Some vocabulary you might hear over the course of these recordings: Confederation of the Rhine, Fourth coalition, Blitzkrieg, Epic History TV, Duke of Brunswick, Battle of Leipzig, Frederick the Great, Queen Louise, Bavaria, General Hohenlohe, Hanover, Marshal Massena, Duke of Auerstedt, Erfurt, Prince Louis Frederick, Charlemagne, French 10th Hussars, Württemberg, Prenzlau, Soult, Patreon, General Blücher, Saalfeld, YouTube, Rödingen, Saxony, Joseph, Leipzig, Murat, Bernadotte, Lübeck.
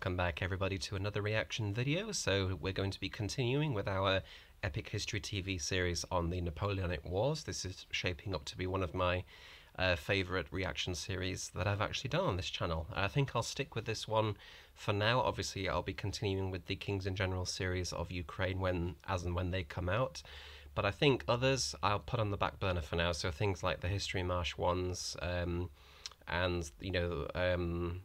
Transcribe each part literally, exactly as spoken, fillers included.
welcome back everybody to another reaction video. So we're going to be continuing with our Epic History T V series on the Napoleonic Wars. This is shaping up to be one of my uh, favourite reaction series that I've actually done on this channel. I think I'll stick with this one for now. Obviously I'll be continuing with the Kings and Generals series of Ukraine when, as and when they come out. But I think others I'll put on the back burner for now, so things like the History Marsh ones, um, and, you know, um,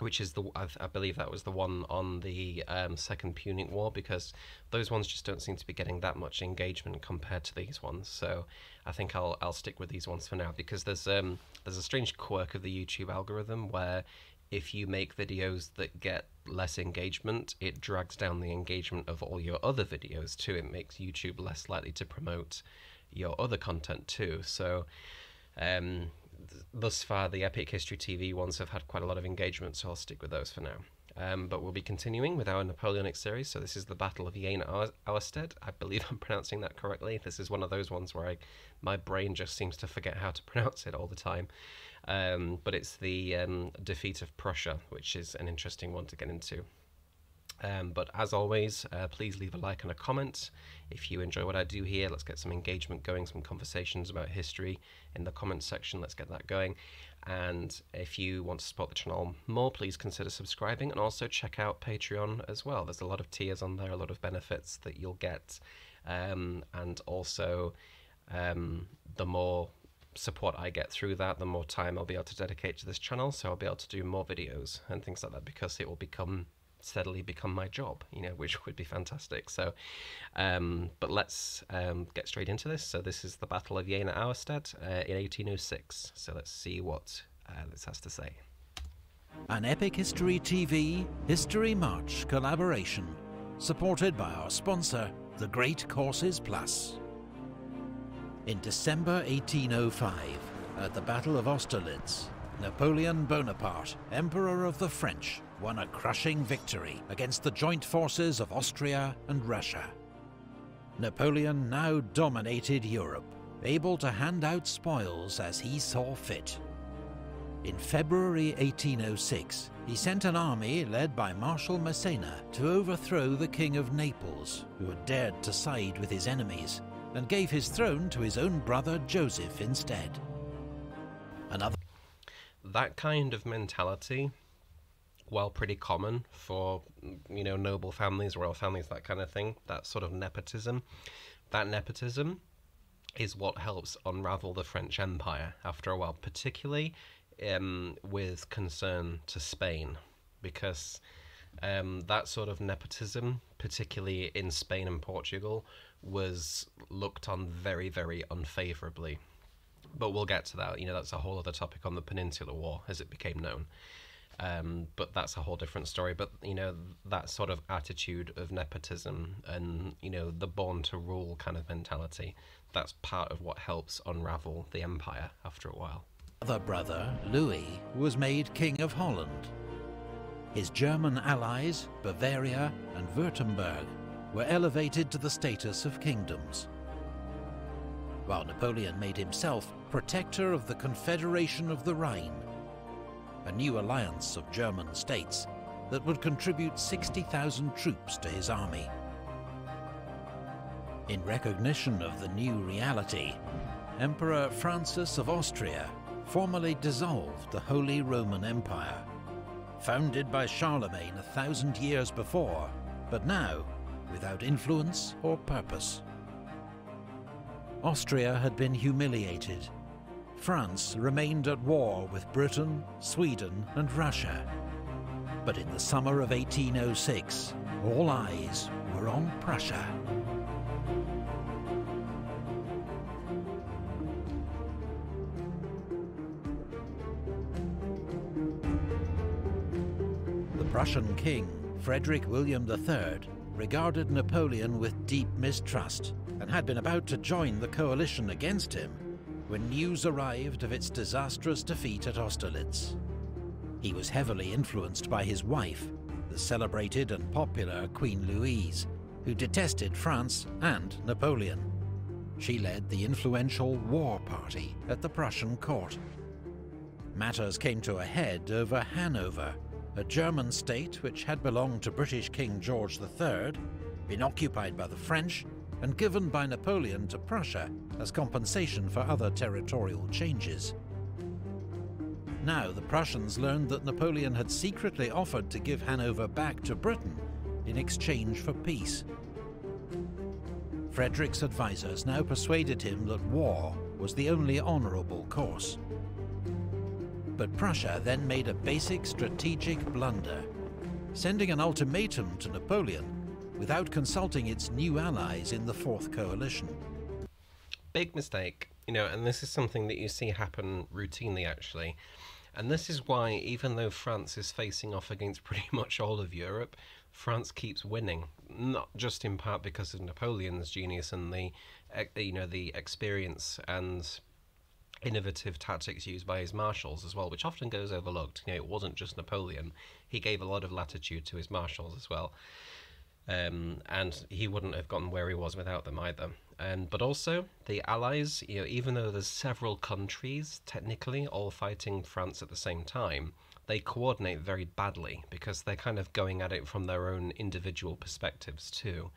which is the, I, I believe that was the one on the um, Second Punic War, because those ones just don't seem to be getting that much engagement compared to these ones. So I think I'll I'll stick with these ones for now, because there's um there's a strange quirk of the YouTube algorithm where if you make videos that get less engagement, it drags down the engagement of all your other videos too. It makes YouTube less likely to promote your other content too. So um. Thus far, the Epic History T V ones have had quite a lot of engagement, so I'll stick with those for now. Um, but we'll be continuing with our Napoleonic series, so this is the Battle of Jena-Auerstedt. I believe I'm pronouncing that correctly. This is one of those ones where I, my brain just seems to forget how to pronounce it all the time. Um, but it's the um, defeat of Prussia, which is an interesting one to get into. Um, but as always, uh, please leave a like and a comment if you enjoy what I do here. Let's get some engagement going, some conversations about history in the comments section. Let's get that going. And if you want to support the channel more, please consider subscribing, and also check out Patreon as well. There's a lot of tiers on there, a lot of benefits that you'll get, um, and also um, the more support I get through that, the more time I'll be able to dedicate to this channel, so I'll be able to do more videos and things like that, because it will become... steadily become my job, you know, which would be fantastic. So um but let's um get straight into this. So this is the Battle of Jena-Auerstedt uh, in eighteen oh six, so let's see what uh, this has to say. An Epic History T V History March collaboration, supported by our sponsor, The Great Courses Plus. In December eighteen oh five, at the Battle of Austerlitz, Napoleon Bonaparte, Emperor of the French, won a crushing victory against the joint forces of Austria and Russia. Napoleon now dominated Europe, able to hand out spoils as he saw fit. In February eighteen oh six, he sent an army led by Marshal Massena to overthrow the King of Naples, who had dared to side with his enemies, and gave his throne to his own brother Joseph instead. Another That kind of mentality, while pretty common for, you know, noble families, royal families, that kind of thing, that sort of nepotism, that nepotism is what helps unravel the French Empire after a while, particularly um, with concern to Spain, because um, that sort of nepotism, particularly in Spain and Portugal, was looked on very, very unfavourably. But we'll get to that. You know, that's a whole other topic on the Peninsular War, as it became known. Um, but that's a whole different story. But, you know, that sort of attitude of nepotism and, you know, the born-to-rule kind of mentality, that's part of what helps unravel the empire after a while. Other brother, Louis, was made King of Holland. His German allies, Bavaria and Württemberg, were elevated to the status of kingdoms, while Napoleon made himself protector of the Confederation of the Rhine, a new alliance of German states that would contribute sixty thousand troops to his army. In recognition of the new reality, Emperor Francis of Austria formally dissolved the Holy Roman Empire, founded by Charlemagne a thousand years before, but now without influence or purpose. Austria had been humiliated. France remained at war with Britain, Sweden, and Russia. But in the summer of eighteen oh six, all eyes were on Prussia. The Prussian king, Frederick William the third, regarded Napoleon with deep mistrust, and had been about to join the coalition against him when news arrived of its disastrous defeat at Austerlitz. He was heavily influenced by his wife, the celebrated and popular Queen Louise, who detested France and Napoleon. She led the influential War Party at the Prussian court. Matters came to a head over Hanover, a German state which had belonged to British King George the Third, been occupied by the French, and given by Napoleon to Prussia as compensation for other territorial changes. Now the Prussians learned that Napoleon had secretly offered to give Hanover back to Britain in exchange for peace. Frederick's advisors now persuaded him that war was the only honourable course. But Prussia then made a basic strategic blunder, sending an ultimatum to Napoleon without consulting its new allies in the Fourth Coalition. Big mistake, you know, and this is something that you see happen routinely, actually. And this is why, even though France is facing off against pretty much all of Europe, France keeps winning, not just in part because of Napoleon's genius and the, you know, the experience and innovative tactics used by his marshals as well, which often goes overlooked. You know, it wasn't just Napoleon. He gave a lot of latitude to his marshals as well. Um, and he wouldn't have gotten where he was without them either. Um, but also, the Allies, you know, even though there's several countries, technically, all fighting France at the same time, they coordinate very badly because they're kind of going at it from their own individual perspectives too.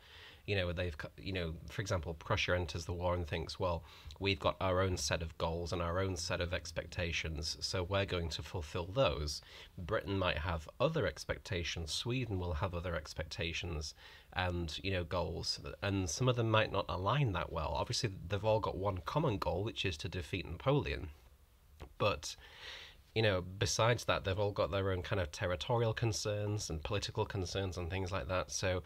You know, they've, you know, for example, Prussia enters the war and thinks, well, we've got our own set of goals and our own set of expectations, so we're going to fulfill those. Britain might have other expectations, Sweden will have other expectations and, you know, goals, and some of them might not align that well. Obviously, they've all got one common goal, which is to defeat Napoleon, but, you know, besides that, they've all got their own kind of territorial concerns and political concerns and things like that, so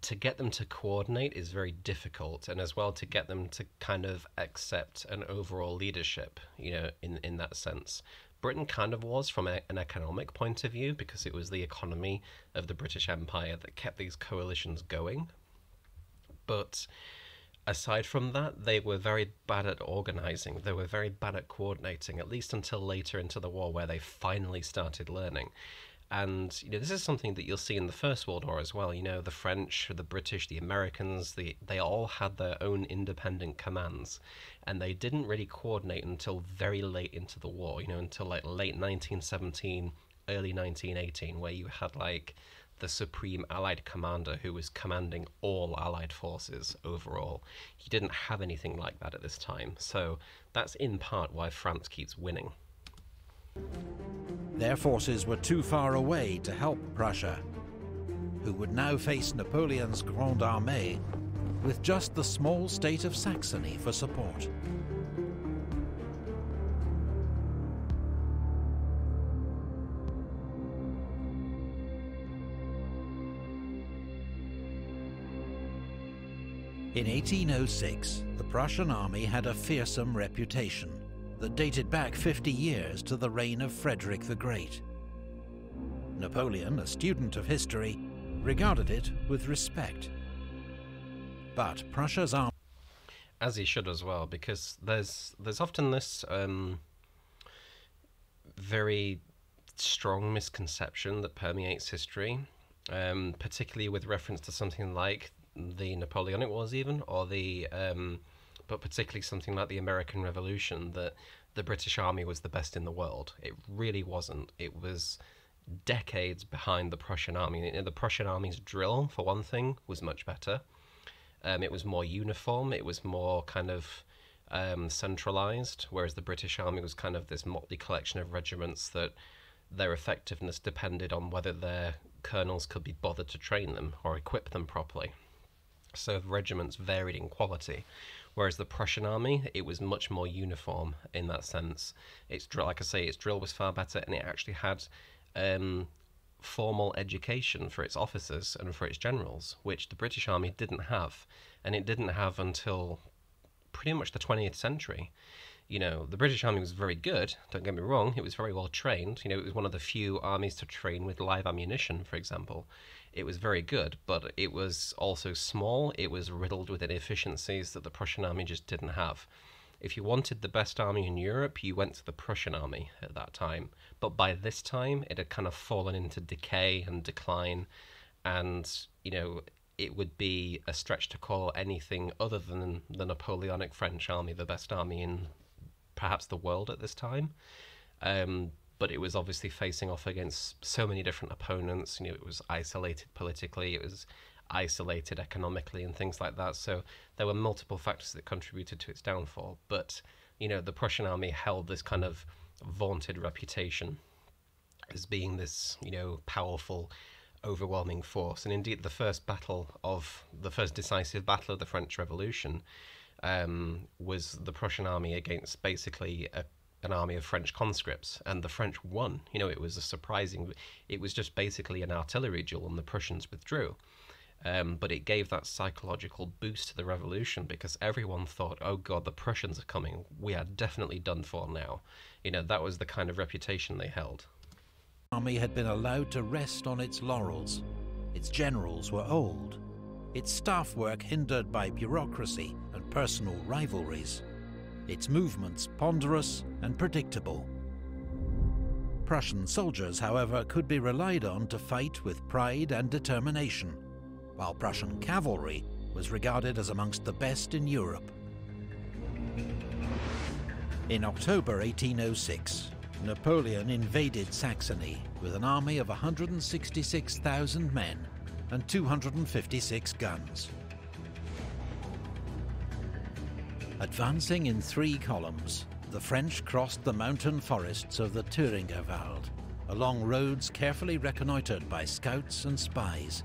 to get them to coordinate is very difficult, and as well to get them to kind of accept an overall leadership, you know, in, in that sense. Britain kind of was from a, an economic point of view, because it was the economy of the British Empire that kept these coalitions going. But aside from that, they were very bad at organising, they were very bad at coordinating, at least until later into the war where they finally started learning. And, you know, this is something that you'll see in the First World War as well. You know, the French, the British, the Americans, the, they all had their own independent commands. And they didn't really coordinate until very late into the war, you know, until like late nineteen seventeen, early nineteen eighteen, where you had like the Supreme Allied Commander who was commanding all Allied forces overall. He didn't have anything like that at this time. So that's in part why France keeps winning. Their forces were too far away to help Prussia, who would now face Napoleon's Grande Armée with just the small state of Saxony for support. In eighteen oh six, the Prussian army had a fearsome reputation that dated back fifty years to the reign of Frederick the Great. Napoleon, a student of history, regarded it with respect. But Prussia's army... As he should as well, because there's, there's often this um, very strong misconception that permeates history, um, particularly with reference to something like the Napoleonic Wars even, or the... Um, but particularly something like the American Revolution, that the British Army was the best in the world. It really wasn't. It was decades behind the Prussian Army. The Prussian Army's drill, for one thing, was much better. Um, it was more uniform, it was more kind of um, centralised, whereas the British Army was kind of this motley collection of regiments that their effectiveness depended on whether their colonels could be bothered to train them or equip them properly. So the regiments varied in quality. Whereas the Prussian army, it was much more uniform in that sense. Its drill, like I say, its drill was far better, and it actually had um, formal education for its officers and for its generals, which the British army didn't have, and it didn't have until pretty much the twentieth century. You know, the British army was very good, don't get me wrong, it was very well trained. You know, it was one of the few armies to train with live ammunition, for example. It was very good, but it was also small, it was riddled with inefficiencies that the Prussian army just didn't have. If you wanted the best army in Europe, you went to the Prussian army at that time. But by this time, it had kind of fallen into decay and decline, and, you know, it would be a stretch to call anything other than the Napoleonic French army the best army in perhaps the world at this time. Um, but it was obviously facing off against so many different opponents. You know, it was isolated politically, it was isolated economically and things like that. So there were multiple factors that contributed to its downfall. But, you know, the Prussian army held this kind of vaunted reputation as being this, you know, powerful, overwhelming force. And indeed, the first battle of, the first decisive battle of the French Revolution um, was the Prussian army against basically a, an army of French conscripts, and the French won. You know, it was a surprising, it was just basically an artillery duel, and the Prussians withdrew. Um, but it gave that psychological boost to the revolution, because everyone thought, oh God, the Prussians are coming. We are definitely done for now. You know, that was the kind of reputation they held. The army had been allowed to rest on its laurels. Its generals were old. Its staff work hindered by bureaucracy and personal rivalries. Its movements ponderous and predictable. Prussian soldiers, however, could be relied on to fight with pride and determination, while Prussian cavalry was regarded as amongst the best in Europe. In October eighteen oh six, Napoleon invaded Saxony with an army of one hundred sixty-six thousand men and two hundred fifty-six guns. Advancing in three columns, the French crossed the mountain forests of the Thüringerwald, along roads carefully reconnoitred by scouts and spies.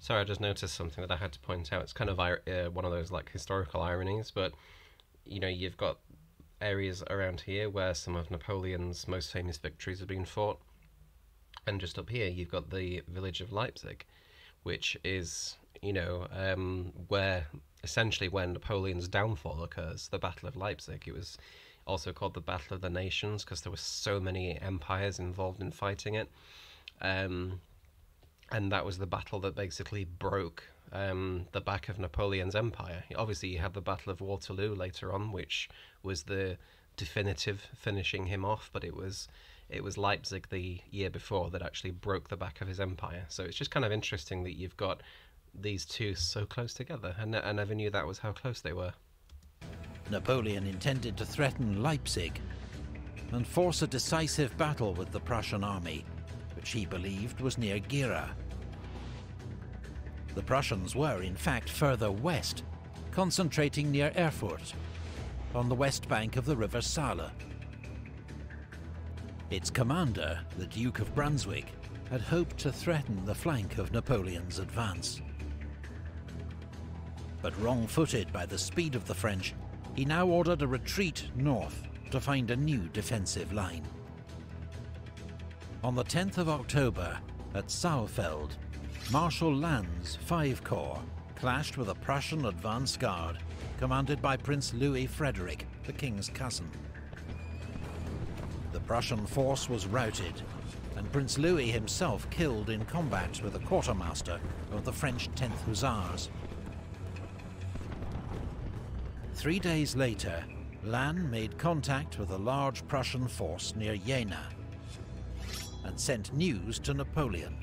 Sorry, I just noticed something that I had to point out. It's kind of uh, one of those like historical ironies, but you know, you've got areas around here where some of Napoleon's most famous victories have been fought, and just up here you've got the village of Leipzig, which is, you know, um, where essentially when Napoleon's downfall occurs, the Battle of Leipzig. It was also called the Battle of the Nations because there were so many empires involved in fighting it. Um, And that was the battle that basically broke um, the back of Napoleon's empire. Obviously, you had the Battle of Waterloo later on, which was the definitive finishing him off. But it was it was Leipzig the year before that actually broke the back of his empire. So it's just kind of interesting that you've got these two so close together. And I never knew that was how close they were. Napoleon intended to threaten Leipzig and force a decisive battle with the Prussian army, which he believed was near Gera. The Prussians were, in fact, further west, concentrating near Erfurt, on the west bank of the River Saale. Its commander, the Duke of Brunswick, had hoped to threaten the flank of Napoleon's advance. But wrong-footed by the speed of the French, he now ordered a retreat north to find a new defensive line. On the tenth of October, at Saalfeld, Marshal Lannes' Five Corps clashed with a Prussian advance guard commanded by Prince Louis Frederick, the king's cousin. The Prussian force was routed, and Prince Louis himself killed in combat with a quartermaster of the French tenth Hussars. Three days later, Lannes made contact with a large Prussian force near Jena, and sent news to Napoleon.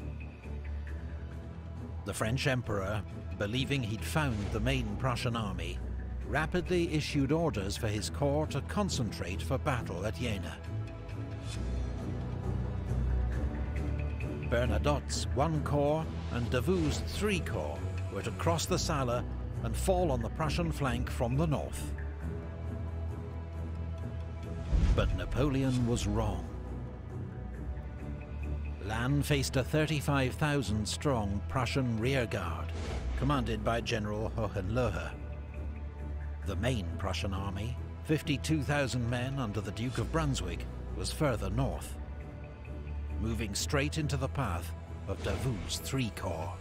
The French emperor, believing he'd found the main Prussian army, rapidly issued orders for his corps to concentrate for battle at Jena. Bernadotte's one corps and Davout's three corps were to cross the Saale and fall on the Prussian flank from the north. But Napoleon was wrong. Lannes faced a thirty-five thousand strong Prussian rearguard, commanded by General Hohenlohe. The main Prussian army, fifty-two thousand men under the Duke of Brunswick, was further north, moving straight into the path of Davout's Three Corps.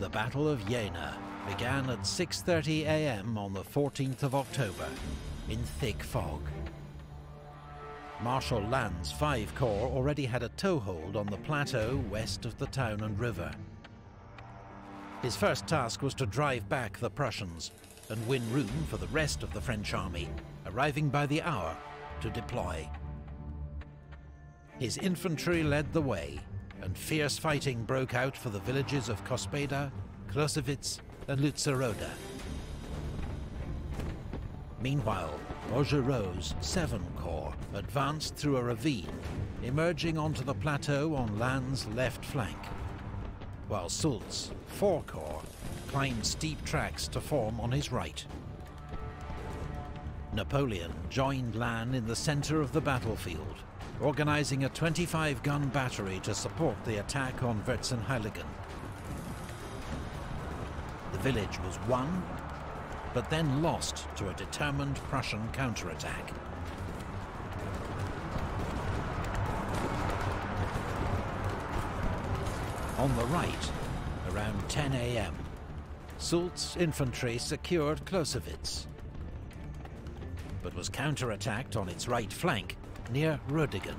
The Battle of Jena began at six thirty a m on the fourteenth of October, in thick fog. Marshal Lannes' Five Corps already had a toehold on the plateau west of the town and river. His first task was to drive back the Prussians and win room for the rest of the French army, arriving by the hour to deploy. His infantry led the way, and fierce fighting broke out for the villages of Kospeda, Closewitz and Lutzeroda. Meanwhile, Augereau's seventh Corps advanced through a ravine, emerging onto the plateau on Lannes' left flank, while Soult's fourth Corps climbed steep tracks to form on his right. Napoleon joined Lannes in the centre of the battlefield, organising a twenty-five gun battery to support the attack on Vierzehnheiligen. The village was won, but then lost to a determined Prussian counterattack. On the right, around ten A M, Soult's infantry secured Closewitz, but was counterattacked on its right flank near Rödingen.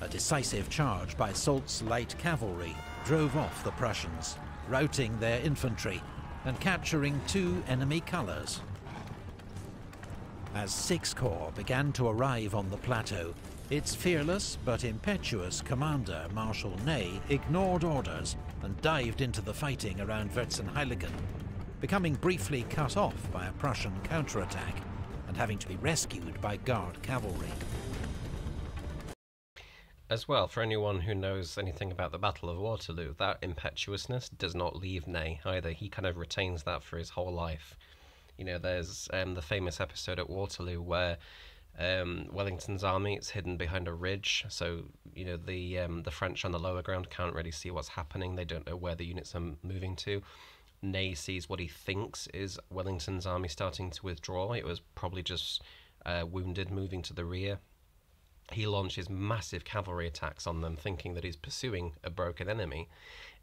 A decisive charge by Soult's light cavalry drove off the Prussians, routing their infantry and capturing two enemy colours. As Sixth Corps began to arrive on the plateau, its fearless but impetuous commander, Marshal Ney, ignored orders and dived into the fighting around Vierzehnheiligen, becoming briefly cut off by a Prussian counterattack and having to be rescued by Guard cavalry. As well, for anyone who knows anything about the Battle of Waterloo, that impetuousness does not leave Ney either. He kind of retains that for his whole life. You know, there's um, the famous episode at Waterloo where um, Wellington's army is hidden behind a ridge, so you know the um, the French on the lower ground can't really see what's happening. They don't know where the units are moving to. Ney sees what he thinks is Wellington's army starting to withdraw. It was probably just uh, wounded moving to the rear. He launches massive cavalry attacks on them, thinking that he's pursuing a broken enemy.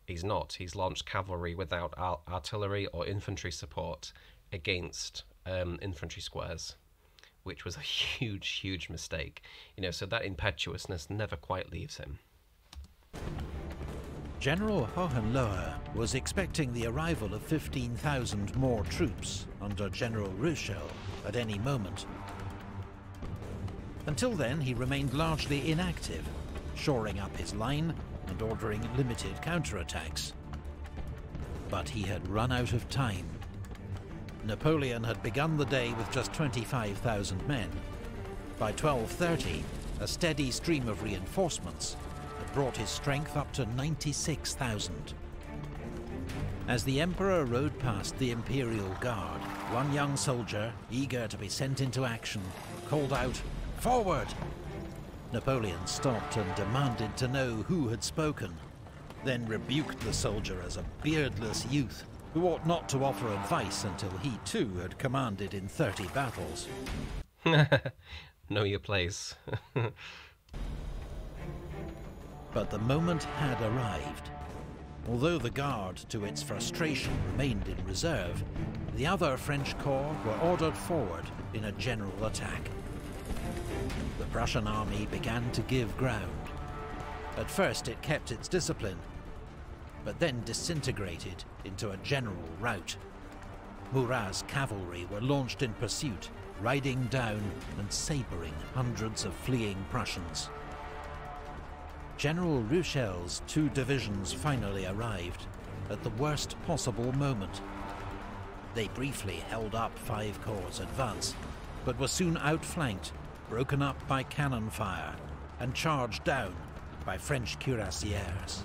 He's not. He's launched cavalry without artillery or infantry support against um, infantry squares, which was a huge, huge mistake. You know, so that impetuousness never quite leaves him. General Hohenlohe was expecting the arrival of fifteen thousand more troops under General Blücher at any moment. Until then, he remained largely inactive, shoring up his line and ordering limited counterattacks. But he had run out of time. Napoleon had begun the day with just twenty-five thousand men. By twelve thirty, a steady stream of reinforcements had brought his strength up to ninety-six thousand. As the Emperor rode past the Imperial Guard, one young soldier, eager to be sent into action, called out, "Forward!" Napoleon stopped and demanded to know who had spoken, then rebuked the soldier as a beardless youth who ought not to offer advice until he too had commanded in thirty battles. Know your place. But the moment had arrived. Although the Guard, to its frustration, remained in reserve, the other French corps were ordered forward in a general attack. The Prussian army began to give ground. At first it kept its discipline, but then disintegrated into a general rout. Murat's cavalry were launched in pursuit, riding down and sabering hundreds of fleeing Prussians. General Blücher's two divisions finally arrived at the worst possible moment. They briefly held up Five Corps' advance, but were soon outflanked, broken up by cannon fire and charged down by French cuirassiers.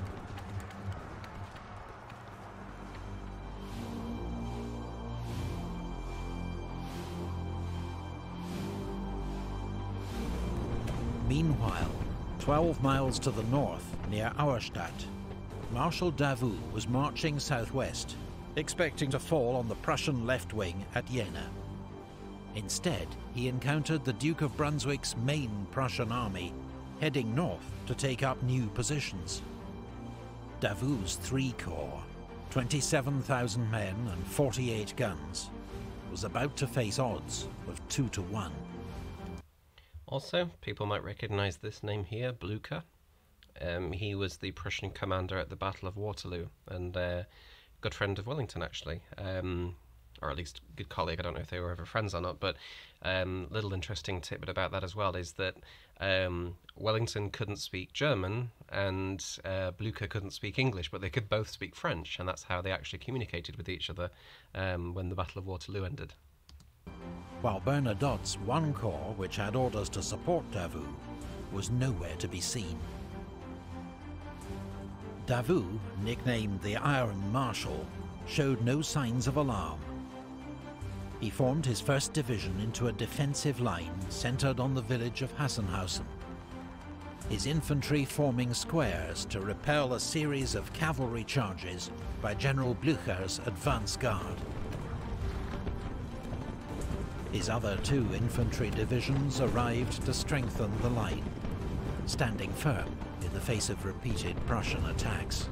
Meanwhile, twelve miles to the north, near Auerstedt, Marshal Davout was marching southwest, expecting to fall on the Prussian left wing at Jena. Instead, he encountered the Duke of Brunswick's main Prussian army, heading north to take up new positions. Davout's Three Corps, twenty-seven thousand men and forty-eight guns, was about to face odds of two to one. Also, people might recognise this name here, Blücher. Um, he was the Prussian commander at the Battle of Waterloo, and a uh, good friend of Wellington, actually. Um, or at least good colleague. I don't know if they were ever friends or not, but um, little interesting tidbit about that as well is that um, Wellington couldn't speak German and uh, Blücher couldn't speak English, but they could both speak French, and that's how they actually communicated with each other um, when the Battle of Waterloo ended. While Bernadotte's one corps, which had orders to support Davout, was nowhere to be seen. Davout, nicknamed the Iron Marshal, showed no signs of alarm. He formed his first division into a defensive line centered on the village of Hassenhausen, his infantry forming squares to repel a series of cavalry charges by General Blücher's advance guard. His other two infantry divisions arrived to strengthen the line, standing firm in the face of repeated Prussian attacks.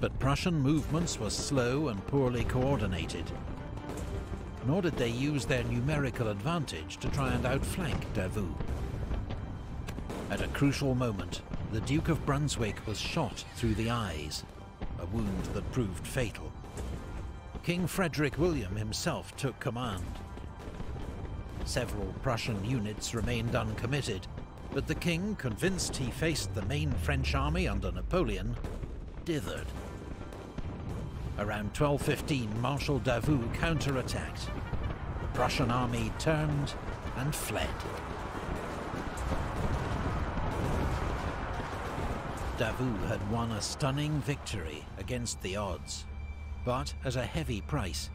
But Prussian movements were slow and poorly coordinated, nor did they use their numerical advantage to try and outflank Davout. At a crucial moment, the Duke of Brunswick was shot through the eyes, a wound that proved fatal. King Frederick William himself took command. Several Prussian units remained uncommitted, but the king, convinced he faced the main French army under Napoleon, dithered. Around twelve fifteen, Marshal Davout counterattacked. The Prussian army turned and fled. Davout had won a stunning victory against the odds, but at a heavy price.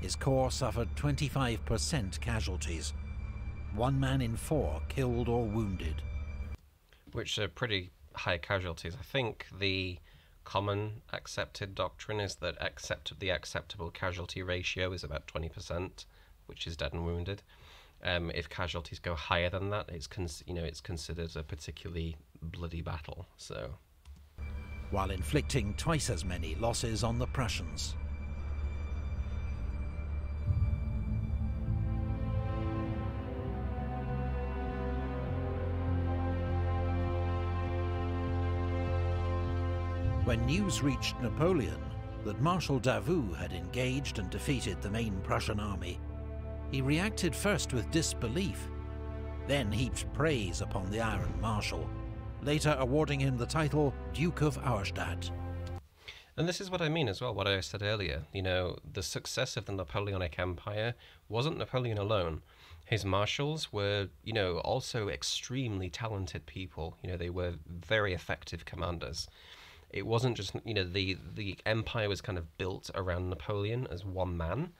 His corps suffered twenty-five percent casualties, one man in four killed or wounded. Which are pretty high casualties. I think the common accepted doctrine is that accept the acceptable casualty ratio is about twenty percent, which is dead and wounded. Um, if casualties go higher than that, it's con you know it's considered a particularly bloody battle. So. While inflicting twice as many losses on the Prussians. When news reached Napoleon that Marshal Davout had engaged and defeated the main Prussian army, he reacted first with disbelief, then heaped praise upon the Iron Marshal, later awarding him the title Duke of Auerstedt. And this is what I mean as well, what I said earlier. You know, the success of the Napoleonic Empire wasn't Napoleon alone. His marshals were, you know, also extremely talented people. You know, they were very effective commanders. It wasn't just, you know, the, the empire was kind of built around Napoleon as one man,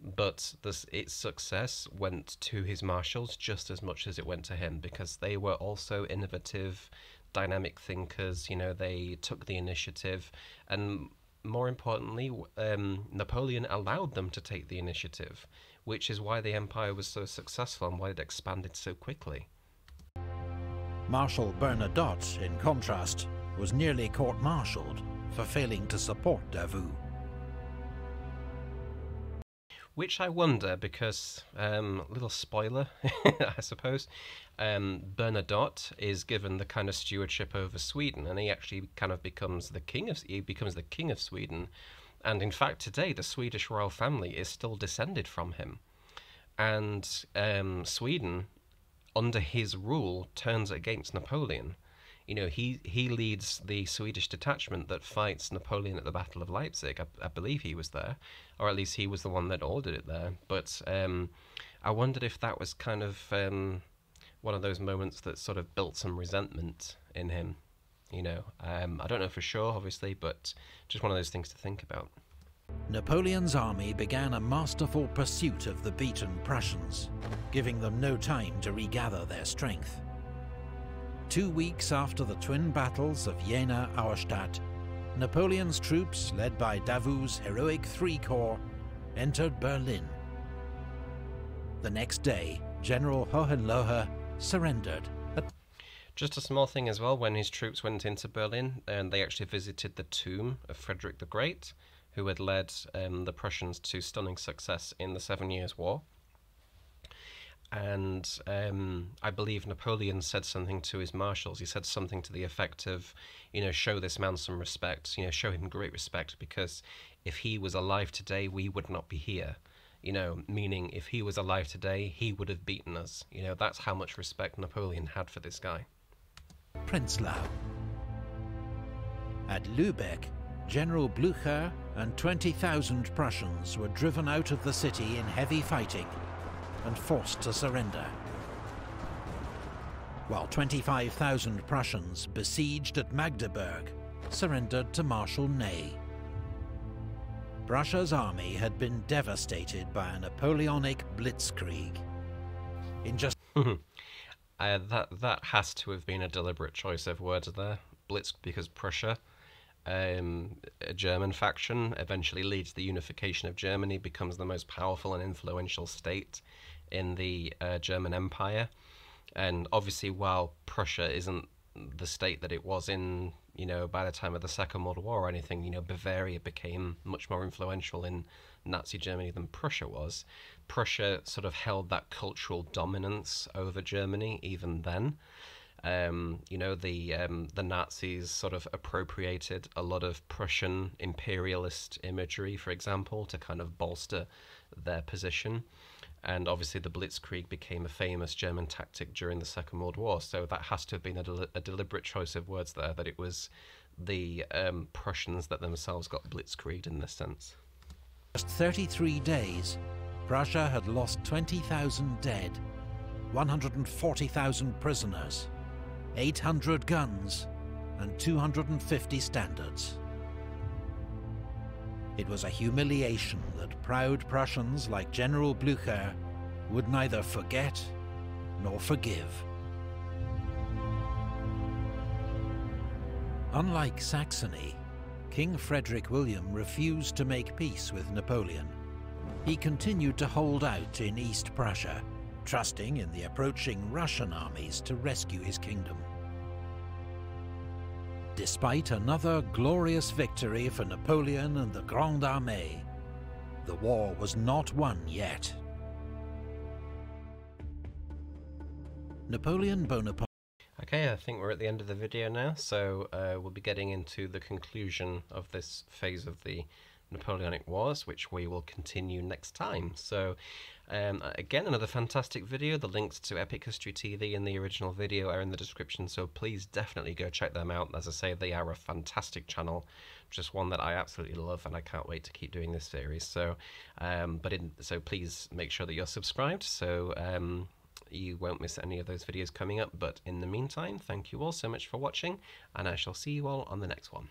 but this, its success went to his marshals just as much as it went to him, because they were also innovative, dynamic thinkers. You know, they took the initiative, and more importantly, um, Napoleon allowed them to take the initiative, which is why the empire was so successful and why it expanded so quickly. Marshal Bernadotte, in contrast, was nearly court-martialed for failing to support Davout. Which I wonder, because, um, little spoiler, I suppose, um, Bernadotte is given the kind of stewardship over Sweden, and he actually kind of becomes the king of, he becomes the king of Sweden, and in fact today the Swedish royal family is still descended from him, and um, Sweden, under his rule, turns against Napoleon. You know, he, he leads the Swedish detachment that fights Napoleon at the Battle of Leipzig. I, I believe he was there, or at least he was the one that ordered it there. But um, I wondered if that was kind of um, one of those moments that sort of built some resentment in him. You know, um, I don't know for sure, obviously, but just one of those things to think about. Napoleon's army began a masterful pursuit of the beaten Prussians, giving them no time to regather their strength. Two weeks after the twin battles of Jena-Auerstedt, Napoleon's troops, led by Davout's heroic Three Corps, entered Berlin. The next day, General Hohenlohe surrendered. Just a small thing as well, when his troops went into Berlin, and they actually visited the tomb of Frederick the Great, who had led um, the Prussians to stunning success in the Seven Years' War. and um, I believe Napoleon said something to his marshals. He said something to the effect of, you know, show this man some respect, you know, show him great respect, because if he was alive today, we would not be here. You know, meaning if he was alive today, he would have beaten us. You know, that's how much respect Napoleon had for this guy. Prenzlau. At Lübeck, General Blücher and twenty thousand Prussians were driven out of the city in heavy fighting and forced to surrender, while twenty-five thousand Prussians besieged at Magdeburg surrendered to Marshal Ney. Prussia's army had been devastated by a Napoleonic blitzkrieg. In just uh, that that has to have been a deliberate choice of words there. Blitz, because Prussia, Um, a German faction, eventually leads to the unification of Germany, becomes the most powerful and influential state in the uh, German Empire. And obviously, while Prussia isn't the state that it was in, you know, by the time of the Second World War or anything, you know, Bavaria became much more influential in Nazi Germany than Prussia was. Prussia sort of held that cultural dominance over Germany even then. Um, you know, the um, the Nazis sort of appropriated a lot of Prussian imperialist imagery, for example, to kind of bolster their position. And obviously the Blitzkrieg became a famous German tactic during the Second World War, so that has to have been a, del a deliberate choice of words there, that it was the um, Prussians that themselves got blitzkrieged in this sense. Just thirty-three days, Prussia had lost twenty thousand dead, one hundred forty thousand prisoners, eight hundred guns and two hundred fifty standards. It was a humiliation that proud Prussians like General Blücher would neither forget nor forgive. Unlike Saxony, King Frederick William refused to make peace with Napoleon. He continued to hold out in East Prussia, trusting in the approaching Russian armies to rescue his kingdom. Despite another glorious victory for Napoleon and the Grande Armée, the war was not won yet. Napoleon Bonaparte. Okay, I think we're at the end of the video now, so uh, we'll be getting into the conclusion of this phase of the Napoleonic Wars, which we will continue next time. So um, again, another fantastic video. The links to Epic History T V and the original video are in the description, so please definitely go check them out. As I say, they are a fantastic channel, just one that I absolutely love, and I can't wait to keep doing this series. So um, but in, so please make sure that you're subscribed, so um, you won't miss any of those videos coming up. But in the meantime, thank you all so much for watching, and I shall see you all on the next one.